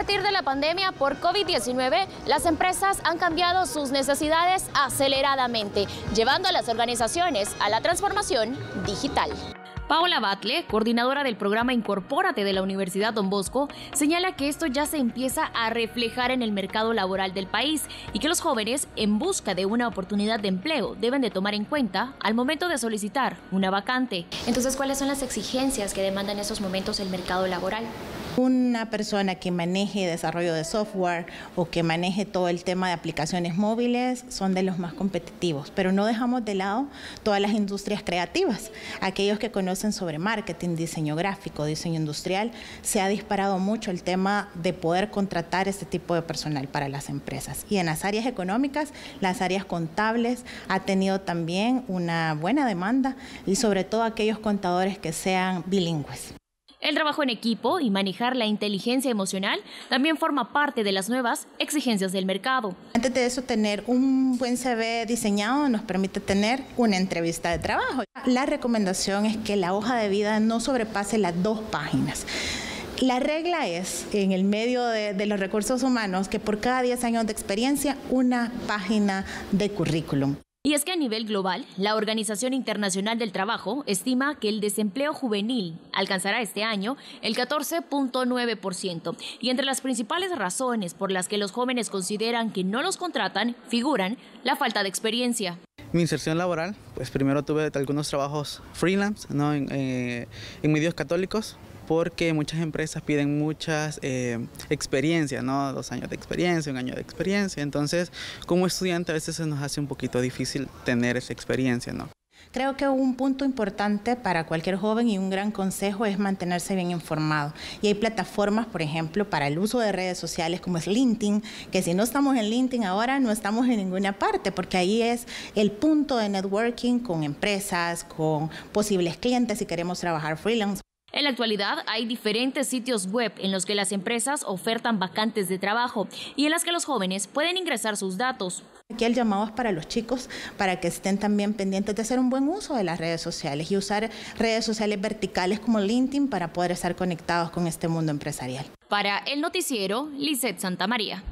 partir de la pandemia por COVID-19, las empresas han cambiado sus necesidades aceleradamente, llevando a las organizaciones a la transformación digital. Paola Batle, coordinadora del programa Incorpórate de la Universidad Don Bosco, señala que esto ya se empieza a reflejar en el mercado laboral del país y que los jóvenes en busca de una oportunidad de empleo deben de tomar en cuenta al momento de solicitar una vacante. Entonces, ¿cuáles son las exigencias que demanda en estos momentos el mercado laboral? Una persona que maneje desarrollo de software o que maneje todo el tema de aplicaciones móviles son de los más competitivos, pero no dejamos de lado todas las industrias creativas. Aquellos que conocen sobre marketing, diseño gráfico, diseño industrial, se ha disparado mucho el tema de poder contratar este tipo de personal para las empresas. Y en las áreas económicas, las áreas contables, ha tenido también una buena demanda y sobre todo aquellos contadores que sean bilingües. El trabajo en equipo y manejar la inteligencia emocional también forma parte de las nuevas exigencias del mercado. Antes de eso, tener un buen CV diseñado nos permite tener una entrevista de trabajo. La recomendación es que la hoja de vida no sobrepase las 2 páginas. La regla es, en el medio de los recursos humanos, que por cada 10 años de experiencia, 1 página de currículum. Y es que a nivel global, la Organización Internacional del Trabajo estima que el desempleo juvenil alcanzará este año el 14.9%. Y entre las principales razones por las que los jóvenes consideran que no los contratan, figuran la falta de experiencia. Mi inserción laboral, pues primero tuve algunos trabajos freelance, ¿no? en medios católicos, porque muchas empresas piden muchas experiencias, ¿no? 2 años de experiencia, 1 año de experiencia. Entonces, como estudiante a veces se nos hace un poquito difícil tener esa experiencia, ¿no? Creo que un punto importante para cualquier joven y un gran consejo es mantenerse bien informado. Y hay plataformas, por ejemplo, para el uso de redes sociales como es LinkedIn, que si no estamos en LinkedIn ahora no estamos en ninguna parte, porque ahí es el punto de networking con empresas, con posibles clientes si queremos trabajar freelance. En la actualidad hay diferentes sitios web en los que las empresas ofertan vacantes de trabajo y en las que los jóvenes pueden ingresar sus datos. Aquí el llamado es para los chicos, para que estén también pendientes de hacer un buen uso de las redes sociales y usar redes sociales verticales como LinkedIn para poder estar conectados con este mundo empresarial. Para El Noticiero, Lisette Santamaría.